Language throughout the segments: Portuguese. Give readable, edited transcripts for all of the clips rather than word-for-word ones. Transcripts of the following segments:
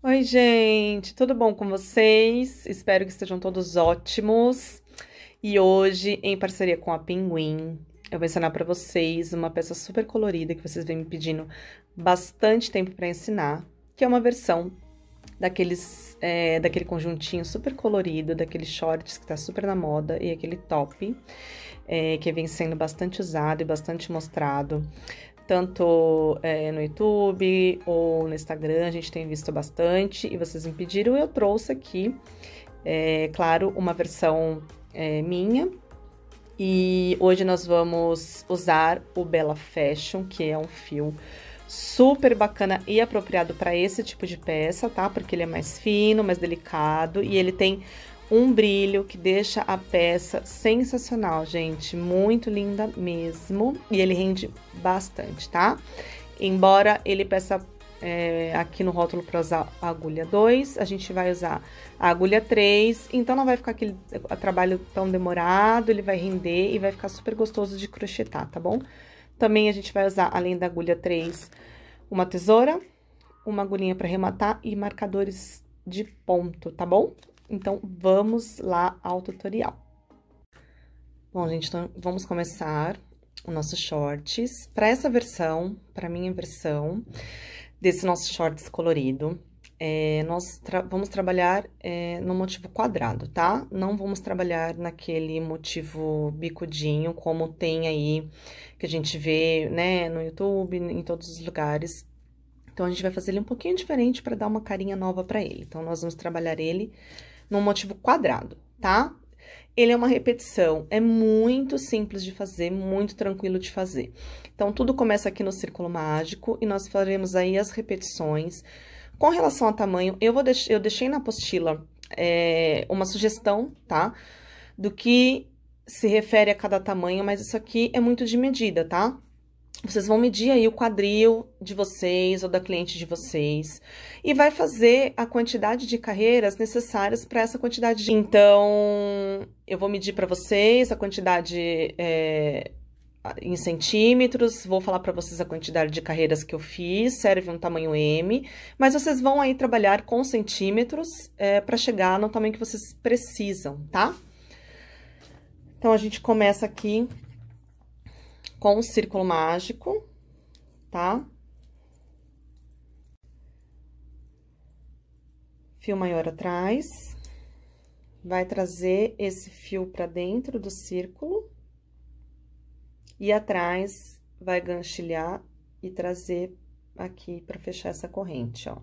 Oi, gente, tudo bom com vocês? Espero que estejam todos ótimos. E hoje, em parceria com a Pingouin, eu vou ensinar pra vocês uma peça super colorida que vocês vêm me pedindo bastante tempo pra ensinar, que é uma versão daquele conjuntinho super colorido, daqueles shorts que tá super na moda e aquele top que vem sendo bastante usado e bastante mostrado. Tanto no YouTube ou no Instagram, a gente tem visto bastante, e vocês me pediram, eu trouxe aqui, claro, uma versão minha. E hoje nós vamos usar o Bella Fashion, que é um fio super bacana e apropriado para esse tipo de peça, tá? Porque ele é mais fino, mais delicado, e ele tem um brilho que deixa a peça sensacional, gente, muito linda mesmo, e ele rende bastante, tá? Embora ele peça aqui no rótulo para usar a agulha 2, a gente vai usar a agulha 3, então não vai ficar aquele trabalho tão demorado, ele vai render e vai ficar super gostoso de crochetar, tá bom? Também a gente vai usar, além da agulha 3, uma tesoura, uma agulhinha para arrematar e marcadores de ponto, tá bom? Então, vamos lá ao tutorial. Bom, gente, então vamos começar o nosso shorts. Para essa versão, para minha versão desse nosso shorts colorido, nós vamos trabalhar no motivo quadrado, tá? Não vamos trabalhar naquele motivo bicudinho, como tem aí, que a gente vê, né, no YouTube, em todos os lugares. Então, a gente vai fazer ele um pouquinho diferente para dar uma carinha nova para ele. Então, nós vamos trabalhar ele num motivo quadrado, tá? Ele é uma repetição, é muito simples de fazer, muito tranquilo de fazer. Então, tudo começa aqui no círculo mágico e nós faremos aí as repetições. Com relação ao tamanho, eu deixei na apostila uma sugestão, tá? Do que se refere a cada tamanho, mas isso aqui é muito de medida, tá? Vocês vão medir aí o quadril de vocês ou da cliente de vocês e vai fazer a quantidade de carreiras necessárias para essa quantidade de... Então, eu vou medir para vocês a quantidade em centímetros, vou falar para vocês a quantidade de carreiras que eu fiz, serve um tamanho M, mas vocês vão aí trabalhar com centímetros para chegar no tamanho que vocês precisam, tá? Então, a gente começa aqui com um círculo mágico, tá? Fio maior atrás. Vai trazer esse fio pra dentro do círculo. E atrás vai ganchilhar e trazer aqui pra fechar essa corrente, ó.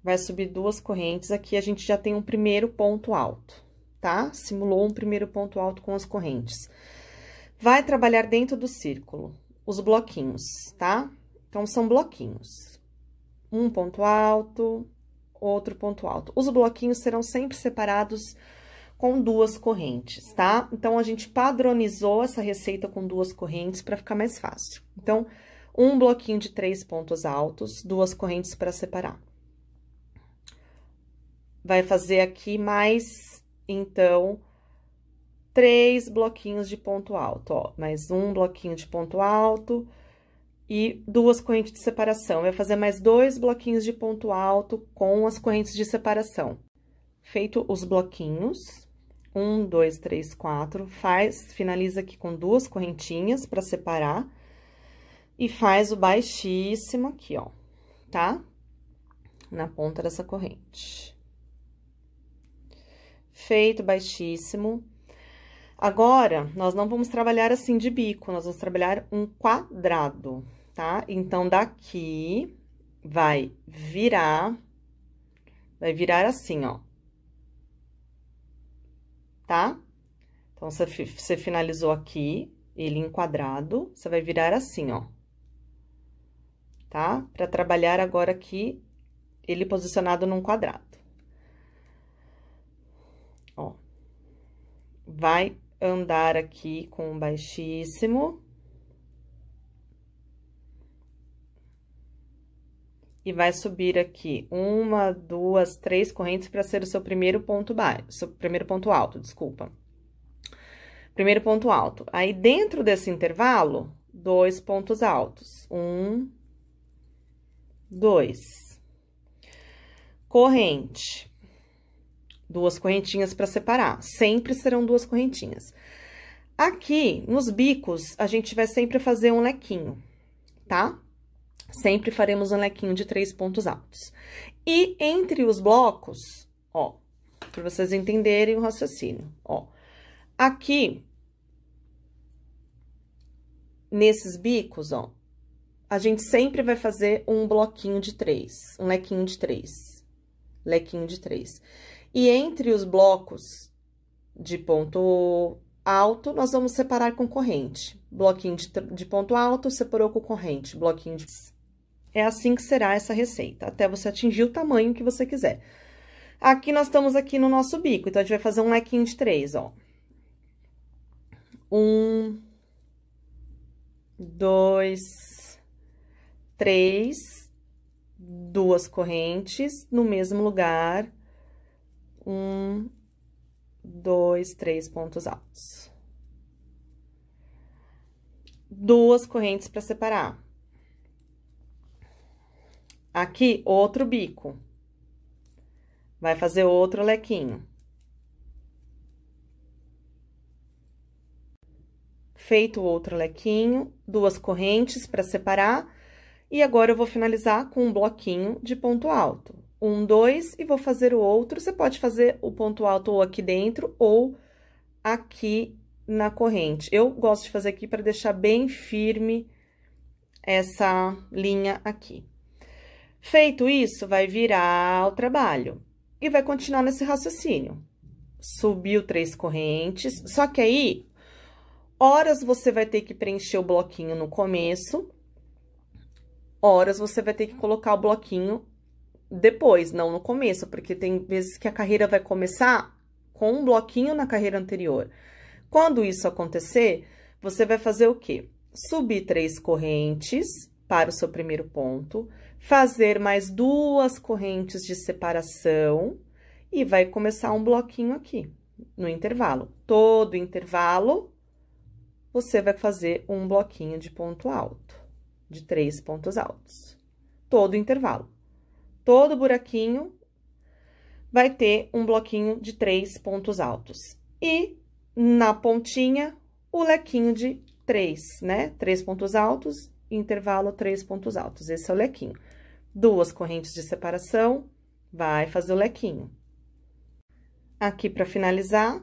Vai subir duas correntes. Aqui a gente já tem um primeiro ponto alto, tá? Simulou um primeiro ponto alto com as correntes. Vai trabalhar dentro do círculo os bloquinhos, tá? Então, são bloquinhos. Um ponto alto, outro ponto alto. Os bloquinhos serão sempre separados com duas correntes, tá? Então, a gente padronizou essa receita com duas correntes para ficar mais fácil. Então, um bloquinho de 3 pontos altos, duas correntes para separar. Vai fazer aqui mais, então, 3 bloquinhos de ponto alto, ó, mais um bloquinho de ponto alto e duas correntes de separação. Vai fazer mais 2 bloquinhos de ponto alto com as correntes de separação. Feito os bloquinhos, 1, 2, 3, 4, finaliza aqui com duas correntinhas para separar e faz o baixíssimo aqui, ó, tá? Na ponta dessa corrente. Feito baixíssimo. Agora, nós não vamos trabalhar assim de bico, nós vamos trabalhar um quadrado, tá? Então, daqui, vai virar assim, ó, tá? Então, você finalizou aqui, ele em quadrado, você vai virar assim, ó, tá? Pra trabalhar agora aqui, ele posicionado num quadrado. Ó, vai andar aqui com um baixíssimo e vai subir aqui 1, 2, 3 correntes para ser o seu primeiro ponto baixo, seu primeiro ponto alto, desculpa. Primeiro ponto alto. Aí, dentro desse intervalo, 2 pontos altos. 1, 2. Corrente. 2 correntinhas para separar. Sempre serão 2 correntinhas. Aqui, nos bicos, a gente vai sempre fazer um lequinho, tá? Sempre faremos um lequinho de 3 pontos altos. E entre os blocos, ó, para vocês entenderem o raciocínio, ó. Aqui, nesses bicos, ó, a gente sempre vai fazer um bloquinho de 3, um lequinho de 3, lequinho de 3. E entre os blocos de ponto alto, nós vamos separar com corrente. Bloquinho de ponto alto, separou com corrente, bloquinho de... É assim que será essa receita, até você atingir o tamanho que você quiser. Aqui, nós estamos aqui no nosso bico, então, a gente vai fazer um lequinho de 3, ó. 1, 2, 3, 2 correntes no mesmo lugar... 1, 2, 3 pontos altos. 2 correntes para separar. Aqui, outro bico. Vai fazer outro lequinho. Feito outro lequinho, 2 correntes para separar. E agora, eu vou finalizar com um bloquinho de ponto alto. 1, 2, e vou fazer o outro. Você pode fazer o ponto alto ou aqui dentro, ou aqui na corrente. Eu gosto de fazer aqui para deixar bem firme essa linha aqui. Feito isso, vai virar o trabalho. E vai continuar nesse raciocínio. Subiu 3 correntes, só que aí, horas você vai ter que preencher o bloquinho no começo, horas você vai ter que colocar o bloquinho depois, não no começo, porque tem vezes que a carreira vai começar com um bloquinho na carreira anterior. Quando isso acontecer, você vai fazer o quê? Subir 3 correntes para o seu primeiro ponto, fazer mais 2 correntes de separação e vai começar um bloquinho aqui, no intervalo. Todo intervalo, você vai fazer um bloquinho de ponto alto, de 3 pontos altos. Todo intervalo. Todo buraquinho vai ter um bloquinho de 3 pontos altos. E na pontinha, o lequinho de 3, né? 3 pontos altos, intervalo 3 pontos altos. Esse é o lequinho. 2 correntes de separação, vai fazer o lequinho. Aqui, para finalizar,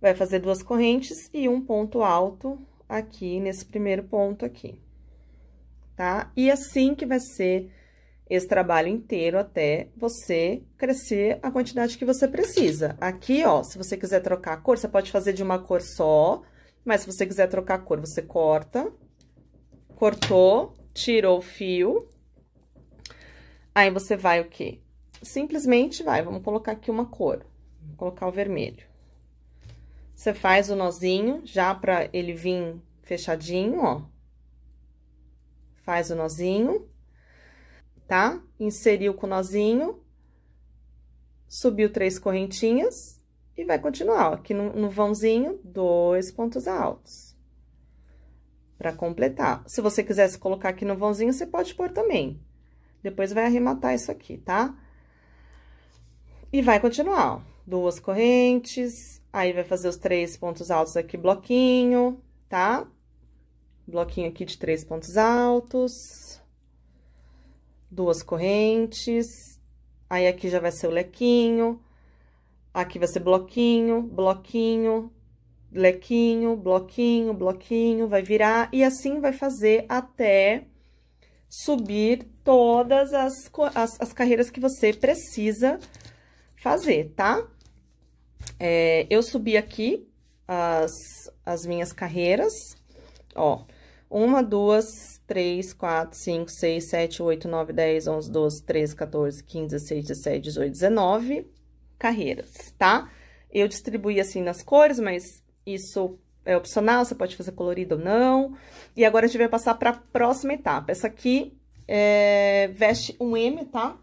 vai fazer 2 correntes e um ponto alto aqui, nesse primeiro ponto aqui, tá? E assim que vai ser... esse trabalho inteiro até você crescer a quantidade que você precisa. Aqui, ó, se você quiser trocar a cor, você pode fazer de uma cor só, mas se você quiser trocar a cor, você corta. Cortou, tirou o fio. Aí, você vai o quê? Simplesmente vai, vamos colocar aqui uma cor. Vou colocar o vermelho. Você faz o nozinho, já pra ele vir fechadinho, ó. Faz o nozinho. Tá? Inseriu com o nozinho, subiu 3 correntinhas e vai continuar, ó, aqui no vãozinho, 2 pontos altos. Pra completar. Se você quisesse colocar aqui no vãozinho, você pode pôr também. Depois vai arrematar isso aqui, tá? E vai continuar, ó, 2 correntes, aí vai fazer os 3 pontos altos aqui, bloquinho, tá? Bloquinho aqui de 3 pontos altos... 2 correntes, aí aqui já vai ser o lequinho, aqui vai ser bloquinho, bloquinho, lequinho, bloquinho, bloquinho, vai virar, e assim vai fazer até subir todas as carreiras que você precisa fazer, tá? É, eu subi aqui as minhas carreiras, ó, 1, 2, 3, 4, 5, 6, 7, 8, 9, 10, 11, 12, 13, 14, 15, 16, 17, 18, 19 carreiras, tá? Eu distribuí assim nas cores, mas isso é opcional, você pode fazer colorido ou não. E agora a gente vai passar para a próxima etapa. Essa aqui veste um M, tá?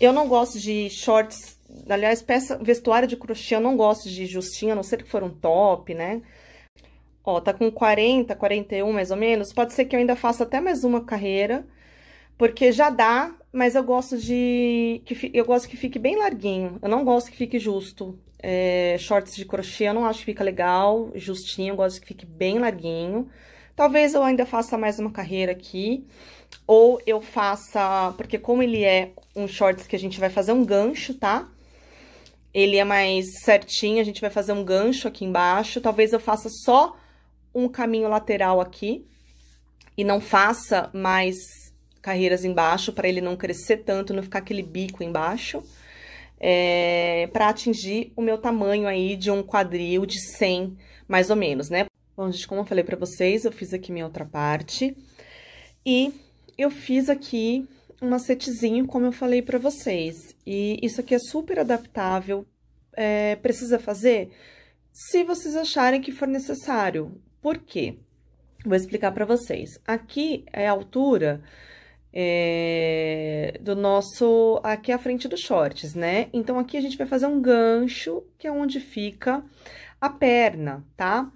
Eu não gosto de shorts, aliás, vestuário de crochê, eu não gosto de justinha, a não ser que for um top, né? Ó, tá com 40, 41 mais ou menos, pode ser que eu ainda faça até mais uma carreira, porque já dá, mas eu gosto que fique bem larguinho. Eu não gosto que fique justo. É, shorts de crochê eu não acho que fica legal, justinho, eu gosto que fique bem larguinho. Talvez eu ainda faça mais uma carreira aqui, ou eu faça... Porque como ele é um shorts que a gente vai fazer um gancho, tá? Ele é mais certinho, a gente vai fazer um gancho aqui embaixo. Talvez eu faça só um caminho lateral aqui e não faça mais carreiras embaixo, pra ele não crescer tanto, não ficar aquele bico embaixo. É, pra atingir o meu tamanho aí de um quadril de 100, mais ou menos, né? Bom, gente, como eu falei pra vocês, eu fiz aqui minha outra parte. E eu fiz aqui um macetezinho, como eu falei pra vocês. E isso aqui é super adaptável. É, precisa fazer se vocês acharem que for necessário. Por quê? Vou explicar pra vocês. Aqui é a altura do nosso... Aqui é a frente dos shorts, né? Então, aqui a gente vai fazer um gancho, que é onde fica a perna, tá?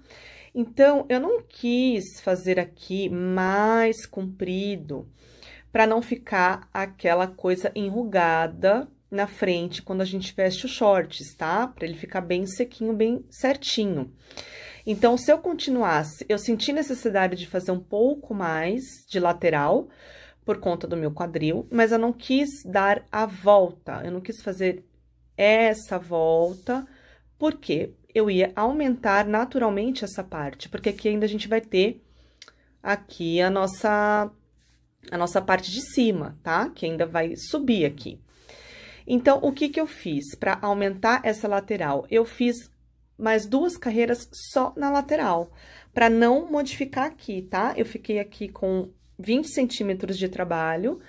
Então, eu não quis fazer aqui mais comprido para não ficar aquela coisa enrugada na frente quando a gente veste os shorts, tá? Para ele ficar bem sequinho, bem certinho. Então, se eu continuasse, eu senti necessidade de fazer um pouco mais de lateral por conta do meu quadril, mas eu não quis dar a volta, eu não quis fazer essa volta, porque eu ia aumentar naturalmente essa parte, porque aqui ainda a gente vai ter aqui a nossa parte de cima, tá? Que ainda vai subir aqui. Então, o que que eu fiz para aumentar essa lateral? Eu fiz mais duas carreiras só na lateral, para não modificar aqui, tá? Eu fiquei aqui com 20 centímetros de trabalho,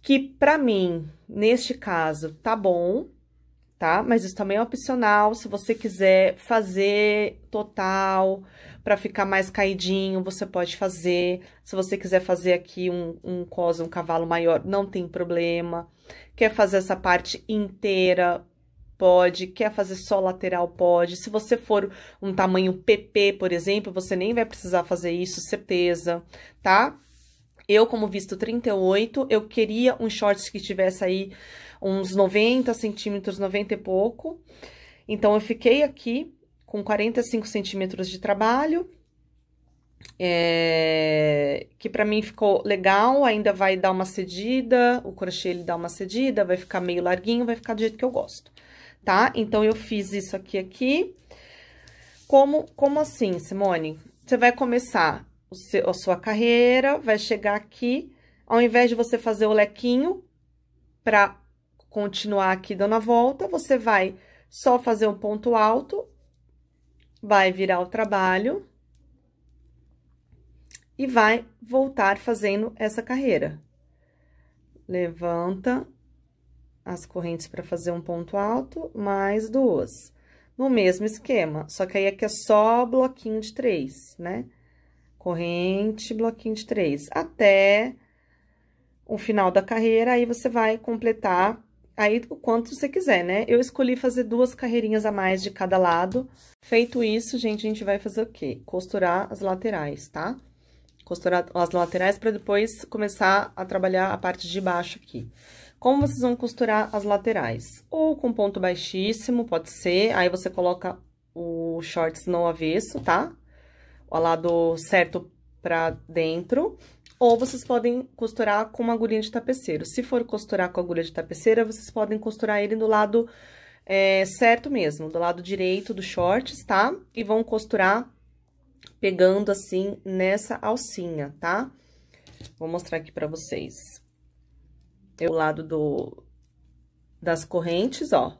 que para mim, neste caso, tá bom, tá? Mas isso também é opcional, se você quiser fazer total, pra ficar mais caidinho, você pode fazer. Se você quiser fazer aqui um cavalo maior, não tem problema. Quer fazer essa parte inteira, pode. Quer fazer só lateral, pode. Se você for um tamanho PP, por exemplo, você nem vai precisar fazer isso, certeza, tá? Eu, como visto 38, eu queria um shorts que tivesse aí uns 90 centímetros, 90 e pouco. Então, eu fiquei aqui com 45 centímetros de trabalho, que pra mim ficou legal, ainda vai dar uma cedida, o crochê ele dá uma cedida, vai ficar meio larguinho, vai ficar do jeito que eu gosto, tá? Então, eu fiz isso aqui. Como assim, Simone? Você vai começar a sua carreira, vai chegar aqui, ao invés de você fazer o lequinho pra continuar aqui dando a volta, você vai só fazer um ponto alto, vai virar o trabalho e vai voltar fazendo essa carreira. Levanta as correntes para fazer um ponto alto, mais duas, no mesmo esquema, só que aí aqui é só bloquinho de 3, né? Corrente, bloquinho de 3, até o final da carreira, aí você vai completar aí o quanto você quiser, né? Eu escolhi fazer duas carreirinhas a mais de cada lado. Feito isso, gente, a gente vai fazer o quê? Costurar as laterais, tá? Costurar as laterais para depois começar a trabalhar a parte de baixo aqui. Como vocês vão costurar as laterais? Ou com ponto baixíssimo, pode ser, aí você coloca o shorts no avesso, tá? O lado certo pra dentro, ou vocês podem costurar com uma agulhinha de tapeceiro. Se for costurar com agulha de tapeceira, vocês podem costurar ele do lado certo mesmo, do lado direito do shorts, tá? E vão costurar pegando assim nessa alcinha, tá? Vou mostrar aqui pra vocês. O lado das correntes, ó.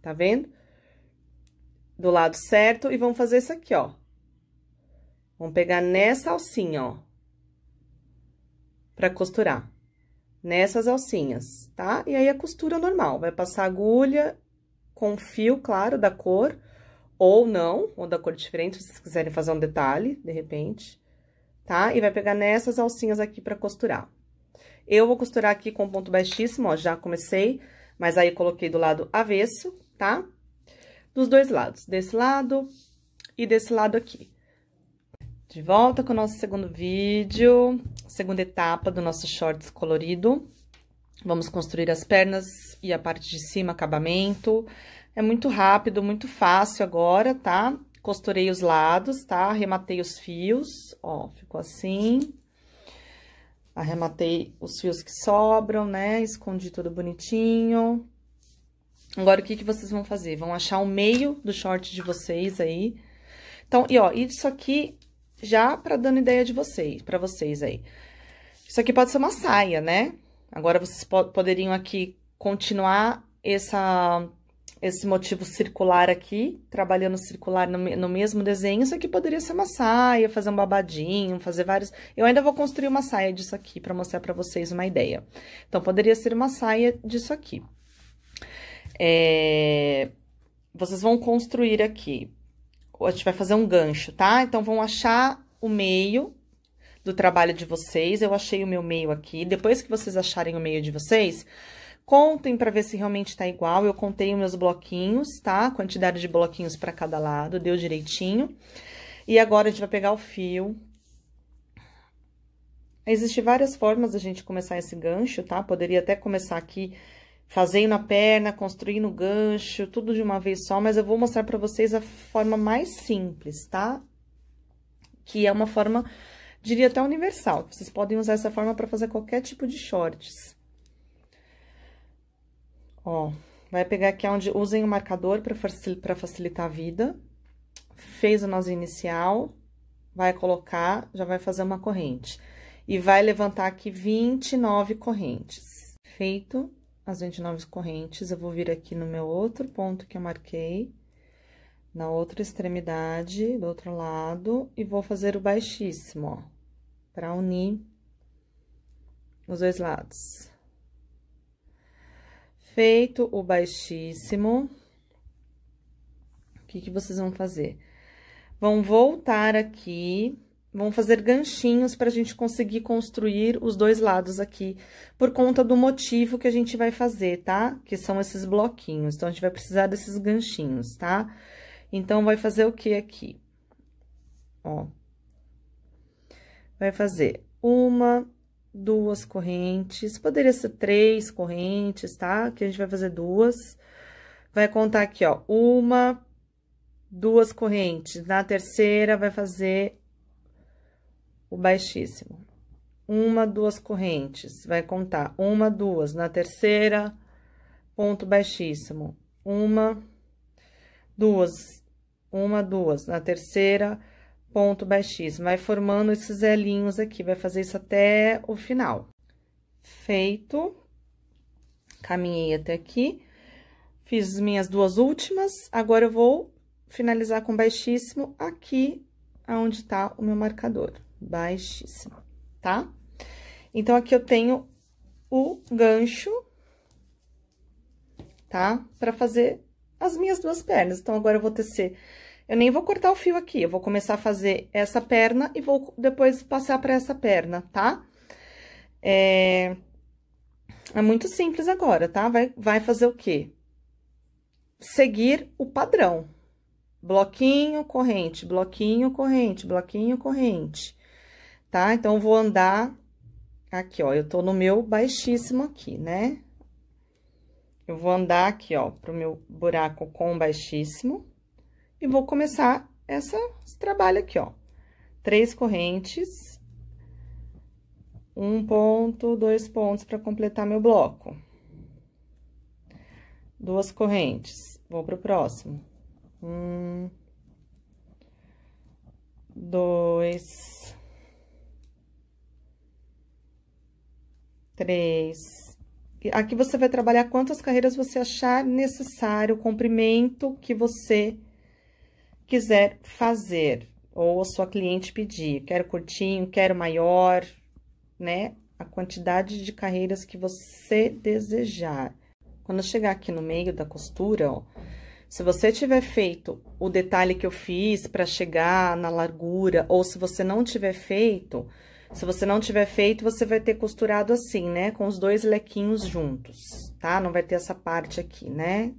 Tá vendo? Do lado certo, e vão fazer isso aqui, ó. Vão pegar nessa alcinha, ó, pra costurar. Nessas alcinhas, tá? E aí, a costura normal, vai passar agulha com fio, claro, da cor, ou não, ou da cor diferente, se vocês quiserem fazer um detalhe, de repente, tá? E vai pegar nessas alcinhas aqui pra costurar. Eu vou costurar aqui com ponto baixíssimo, ó, já comecei, mas aí, coloquei do lado avesso, tá? Dos dois lados, desse lado e desse lado aqui. De volta com o nosso segundo vídeo, segunda etapa do nosso shorts colorido. Vamos construir as pernas e a parte de cima, acabamento. É muito rápido, muito fácil agora, tá? Costurei os lados, tá? Arrematei os fios, ó, ficou assim. Arrematei os fios que sobram, né? Escondi tudo bonitinho. Agora, o que que vocês vão fazer? Vão achar o meio do short de vocês aí. Então, e ó, isso aqui... Já pra dando ideia de vocês, pra vocês aí. Isso aqui pode ser uma saia, né? Agora, vocês poderiam aqui continuar esse motivo circular aqui, trabalhando circular no mesmo desenho. Isso aqui poderia ser uma saia, fazer um babadinho, fazer vários... Eu ainda vou construir uma saia disso aqui pra mostrar pra vocês uma ideia. Então, poderia ser uma saia disso aqui. Vocês vão construir aqui. A gente vai fazer um gancho, tá? Então, vão achar o meio do trabalho de vocês. Eu achei o meu meio aqui. Depois que vocês acharem o meio de vocês, contem pra ver se realmente tá igual. Eu contei os meus bloquinhos, tá? Quantidade de bloquinhos pra cada lado, deu direitinho. E agora, a gente vai pegar o fio. Existem várias formas da gente começar esse gancho, tá? Poderia até começar aqui... Fazendo a perna, construindo o gancho, tudo de uma vez só, mas eu vou mostrar pra vocês a forma mais simples, tá? Que é uma forma, diria até universal. Vocês podem usar essa forma pra fazer qualquer tipo de shorts. Ó, vai pegar aqui onde usem o marcador pra facilitar a vida. Fez o nozinho inicial, vai colocar, já vai fazer uma corrente. E vai levantar aqui 29 correntes. Feito. As 29 correntes, eu vou vir aqui no meu outro ponto que eu marquei, na outra extremidade, do outro lado, e vou fazer o baixíssimo, ó, pra unir os dois lados. Feito o baixíssimo, o que que vocês vão fazer? Vão voltar aqui... Vão fazer ganchinhos pra gente conseguir construir os dois lados aqui, por conta do motivo que a gente vai fazer, tá? Que são esses bloquinhos, então, a gente vai precisar desses ganchinhos, tá? Então, vai fazer o que aqui? Ó. Vai fazer uma, duas correntes, poderia ser 3 correntes, tá? Que a gente vai fazer 2. Vai contar aqui, ó, 1, 2 correntes. Na terceira, vai fazer... O baixíssimo. 1, 2 correntes. Vai contar 1, 2. Na terceira, ponto baixíssimo. 1, 2. 1, 2. Na terceira, ponto baixíssimo. Vai formando esses Lzinhos aqui. Vai fazer isso até o final. Feito. Caminhei até aqui. Fiz minhas 2 últimas. Agora, eu vou finalizar com baixíssimo aqui, aonde tá o meu marcador. Baixíssimo, tá? Então, aqui eu tenho o gancho, tá? Pra fazer as minhas 2 pernas. Então, agora eu vou tecer... Eu nem vou cortar o fio aqui, eu vou começar a fazer essa perna e vou depois passar pra essa perna, tá? É muito simples agora, tá? Vai fazer o quê? Seguir o padrão. Bloquinho, corrente, bloquinho, corrente, bloquinho, corrente. Tá? Então, eu vou andar aqui, ó, eu tô no meu baixíssimo aqui, né? Eu vou andar aqui, ó, pro meu buraco com baixíssimo e vou começar esse trabalho aqui, ó. 3 correntes, 1 ponto, 2 pontos pra completar meu bloco. 2 correntes, vou pro próximo. 1, 2... 3. Aqui você vai trabalhar quantas carreiras você achar necessário, o comprimento que você quiser fazer, ou a sua cliente pedir. Quero curtinho, quero maior, né? A quantidade de carreiras que você desejar. Quando eu chegar aqui no meio da costura, ó, se você tiver feito o detalhe que eu fiz pra chegar na largura, ou se você não tiver feito... Se você não tiver feito, você vai ter costurado assim, né? Com os 2 lequinhos juntos, tá? Não vai ter essa parte aqui, né?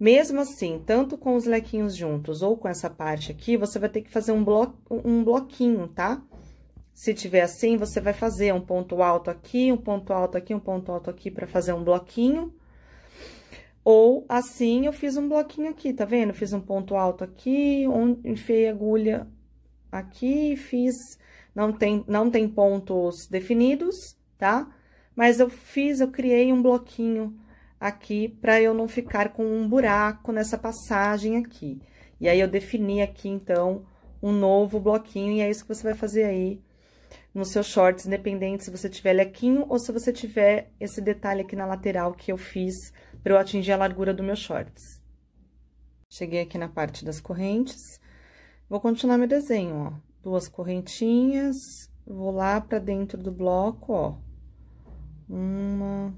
Mesmo assim, tanto com os lequinhos juntos ou com essa parte aqui, você vai ter que fazer um bloquinho, tá? Se tiver assim, você vai fazer um ponto alto aqui, um ponto alto aqui, um ponto alto aqui pra fazer um bloquinho. Ou assim, eu fiz um bloquinho aqui, tá vendo? Fiz um ponto alto aqui, enfiei agulha aqui, fiz... Não tem pontos definidos, tá? Mas eu criei um bloquinho aqui pra eu não ficar com um buraco nessa passagem aqui. E aí, eu defini aqui, então, um novo bloquinho, e é isso que você vai fazer aí nos seus shorts, independente se você tiver lequinho ou se você tiver esse detalhe aqui na lateral que eu fiz pra eu atingir a largura do meu shorts. Cheguei aqui na parte das correntes, vou continuar meu desenho, ó. 2 correntinhas, vou lá pra dentro do bloco, ó. 1,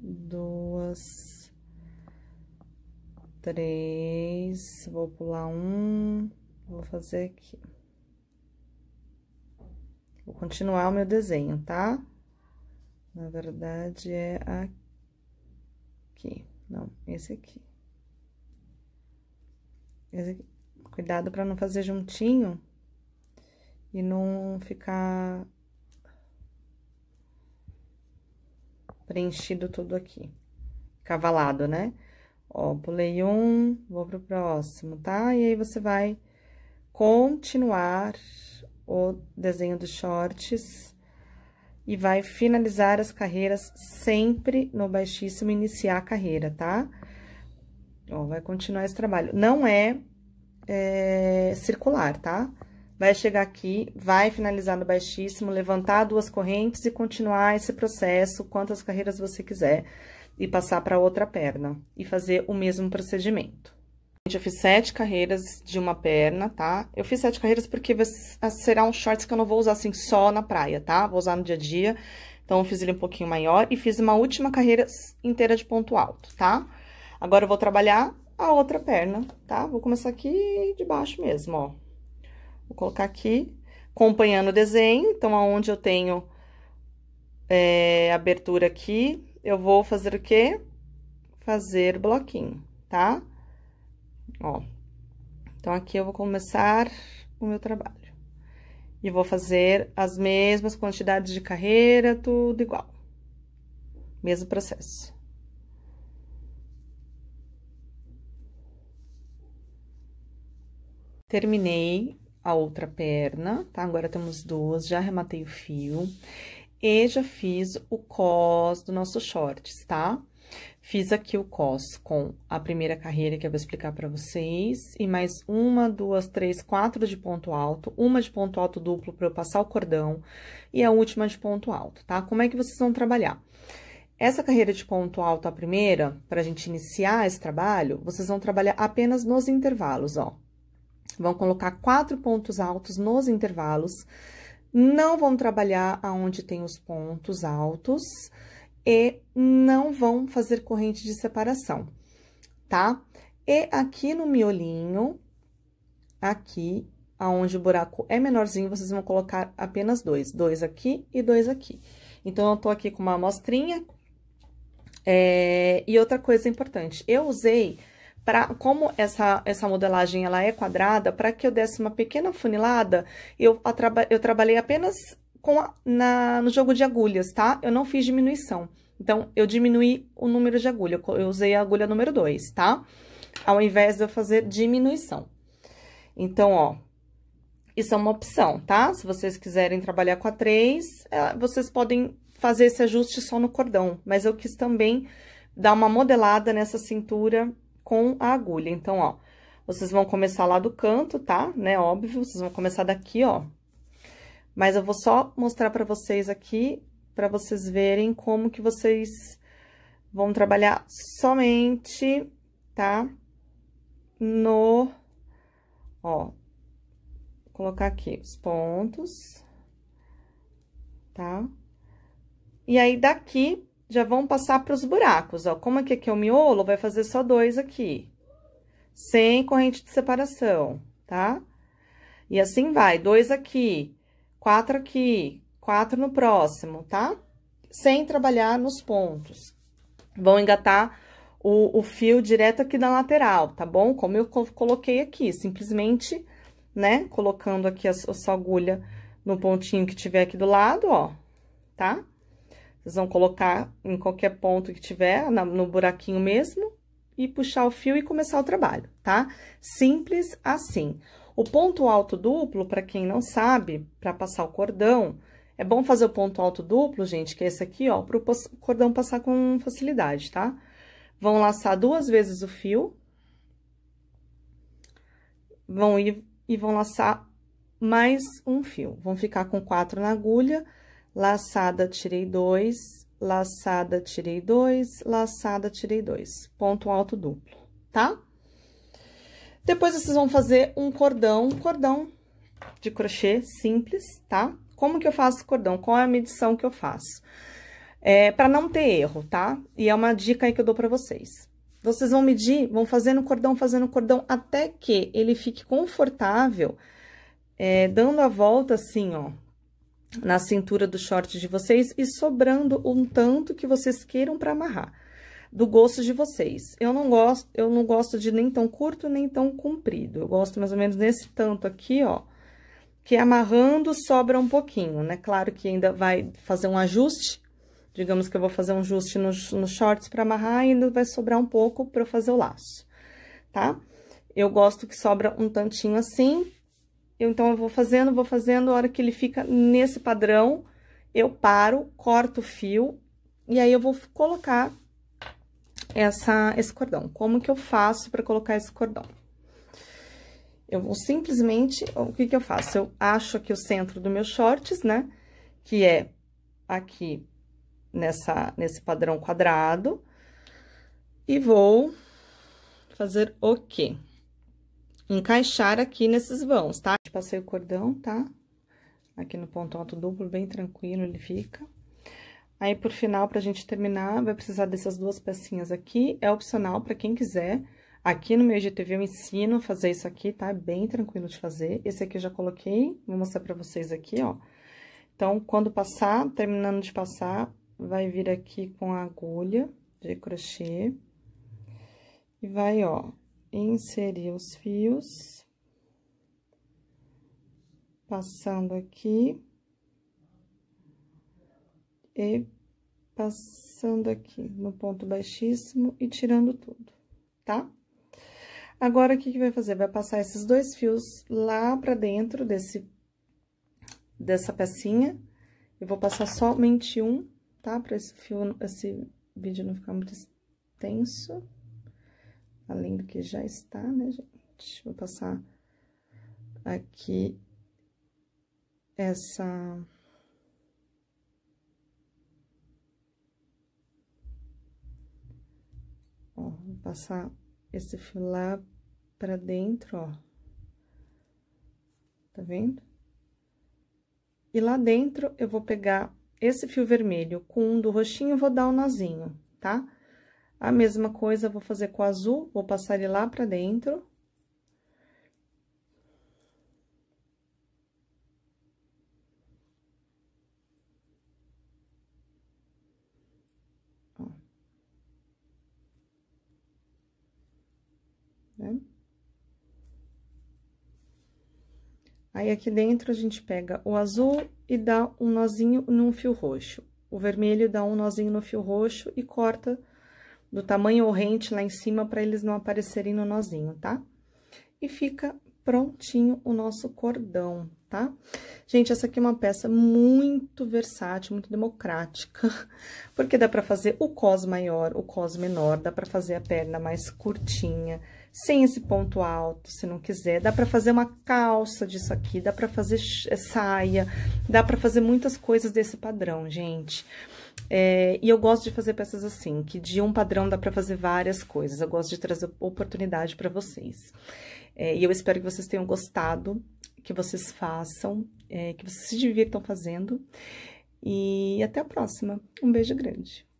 2, 3, vou pular 1, vou fazer aqui. Vou continuar o meu desenho, tá? Na verdade, é aqui, não, esse aqui. Esse aqui. Cuidado pra não fazer juntinho. E não ficar preenchido tudo aqui, cavalado, né? Ó, pulei 1, vou pro próximo, tá? E aí, você vai continuar o desenho dos shorts e vai finalizar as carreiras sempre no baixíssimo, iniciar a carreira, tá? Ó, vai continuar esse trabalho. Não é circular, tá? Vai chegar aqui, vai finalizar no baixíssimo, levantar 2 correntes e continuar esse processo, quantas carreiras você quiser, e passar para outra perna, e fazer o mesmo procedimento. Gente, eu fiz 7 carreiras de uma perna, tá? Eu fiz 7 carreiras porque será um shorts que eu não vou usar assim só na praia, tá? Vou usar no dia a dia, então eu fiz ele um pouquinho maior e fiz uma última carreira inteira de ponto alto, tá? Agora eu vou trabalhar a outra perna, tá? Vou começar aqui de baixo mesmo, ó. Vou colocar aqui, acompanhando o desenho, então, aonde eu tenho abertura aqui, eu vou fazer o quê? Fazer bloquinho, tá? Ó, então, aqui eu vou começar o meu trabalho. E vou fazer as mesmas quantidades de carreira, tudo igual. Mesmo processo. Terminei a outra perna, tá? Agora temos 2, já arrematei o fio e já fiz o cós do nosso shorts, tá? Fiz aqui o cós com a primeira carreira que eu vou explicar pra vocês e mais 1, 2, 3, 4 de ponto alto, uma de ponto alto duplo pra eu passar o cordão e a última de ponto alto, tá? Como é que vocês vão trabalhar? Essa carreira de ponto alto, a primeira, pra gente iniciar esse trabalho, vocês vão trabalhar apenas nos intervalos, ó. Vão colocar 4 pontos altos nos intervalos, não vão trabalhar aonde tem os pontos altos e não vão fazer corrente de separação, tá? E aqui no miolinho, aqui, aonde o buraco é menorzinho, vocês vão colocar apenas 2 aqui e 2 aqui. Então, eu tô aqui com uma amostrinha. E outra coisa importante, eu usei... como essa modelagem ela é quadrada, para que eu desse uma pequena funilada, eu trabalhei apenas com no jogo de agulhas, tá? Eu não fiz diminuição. Então, eu diminuí o número de agulha, eu usei a agulha número 2, tá? Ao invés de eu fazer diminuição. Então, ó, isso é uma opção, tá? Se vocês quiserem trabalhar com a 3, vocês podem fazer esse ajuste só no cordão. Mas eu quis também dar uma modelada nessa cintura... com a agulha. Então, ó, vocês vão começar lá do canto, tá? Né? Óbvio, vocês vão começar daqui, ó. Mas eu vou só mostrar pra vocês aqui, pra vocês verem como que vocês vão trabalhar somente, tá? No... Ó, vou colocar aqui os pontos, tá? E aí, daqui... já vão passar para os buracos, ó. Como aqui é o miolo, vai fazer só 2 aqui. Sem corrente de separação, tá? E assim vai, 2 aqui, 4 no próximo, tá? Sem trabalhar nos pontos. Vão engatar o fio direto aqui da lateral, tá bom? Como eu coloquei aqui, simplesmente, né, colocando aqui a sua agulha no pontinho que tiver aqui do lado, ó, tá? Vocês vão colocar em qualquer ponto que tiver, no buraquinho mesmo, e puxar o fio e começar o trabalho, tá? Simples assim. O ponto alto duplo, pra quem não sabe, pra passar o cordão, é bom fazer o ponto alto duplo, gente, que é esse aqui, ó, pro cordão passar com facilidade, tá? Vão laçar duas vezes o fio, vão ir e vão laçar mais um fio. Vão ficar com 4 na agulha, laçada, tirei 2, laçada, tirei 2, laçada, tirei 2. Ponto alto duplo, tá? Depois, vocês vão fazer um cordão de crochê simples, tá? Como que eu faço o cordão? Qual é a medição que eu faço? É, para não ter erro, tá? E é uma dica aí que eu dou pra vocês. Vocês vão medir, vão fazendo o cordão, até que ele fique confortável, dando a volta assim, ó, na cintura do short de vocês e sobrando um tanto que vocês queiram pra amarrar, do gosto de vocês. Eu não gosto de nem tão curto, nem tão comprido. Eu gosto mais ou menos nesse tanto aqui, ó, que amarrando sobra um pouquinho, né? Claro que ainda vai fazer um ajuste. Digamos que eu vou fazer um ajuste nos shorts para amarrar, e ainda vai sobrar um pouco para eu fazer o laço, tá? Eu gosto que sobra um tantinho assim, então eu vou fazendo, a hora que ele fica nesse padrão, eu paro, corto o fio, e aí eu vou colocar esse cordão. Como que eu faço para colocar esse cordão? Eu vou simplesmente, o que que eu faço? Eu acho aqui o centro do meu shorts, né? Que é aqui, nesse padrão quadrado, e vou fazer o quê? Encaixar aqui nesses vãos, tá? Passei o cordão, tá? Aqui no ponto alto duplo, bem tranquilo ele fica. Aí, por final, pra gente terminar, vai precisar dessas duas pecinhas aqui, é opcional pra quem quiser. Aqui no meu IGTV eu ensino a fazer isso aqui, tá? É bem tranquilo de fazer. Esse aqui eu já coloquei, vou mostrar pra vocês aqui, ó. Então, quando passar, terminando de passar, vai vir aqui com a agulha de crochê e vai, ó, inserir os fios, passando aqui e passando aqui no ponto baixíssimo e tirando tudo, tá? Agora, o que que vai fazer? Vai passar esses dois fios lá pra dentro dessa pecinha. Eu vou passar somente um, tá? Pra esse vídeo não ficar muito extenso, além do que já está, né, gente? Vou passar aqui ó, vou passar esse fio lá pra dentro, ó. Tá vendo? E lá dentro, eu vou pegar esse fio vermelho com um do roxinho, vou dar um nozinho, tá? A mesma coisa vou fazer com o azul, vou passar ele lá pra dentro. Ó. Né? Aí, aqui dentro, a gente pega o azul e dá um nozinho num fio roxo. O vermelho dá um nozinho no fio roxo e corta do tamanho rente lá em cima para eles não aparecerem no nozinho, tá? E fica prontinho o nosso cordão, tá? Gente, essa aqui é uma peça muito versátil, muito democrática, porque dá para fazer o cós maior, o cós menor, dá para fazer a perna mais curtinha, sem esse ponto alto, se não quiser. Dá pra fazer uma calça disso aqui, dá pra fazer saia, dá pra fazer muitas coisas desse padrão, gente. E eu gosto de fazer peças assim, que de um padrão dá pra fazer várias coisas. Eu gosto de trazer oportunidade pra vocês. E eu espero que vocês tenham gostado, que vocês façam, que vocês se divirtam fazendo. E até a próxima. Um beijo grande.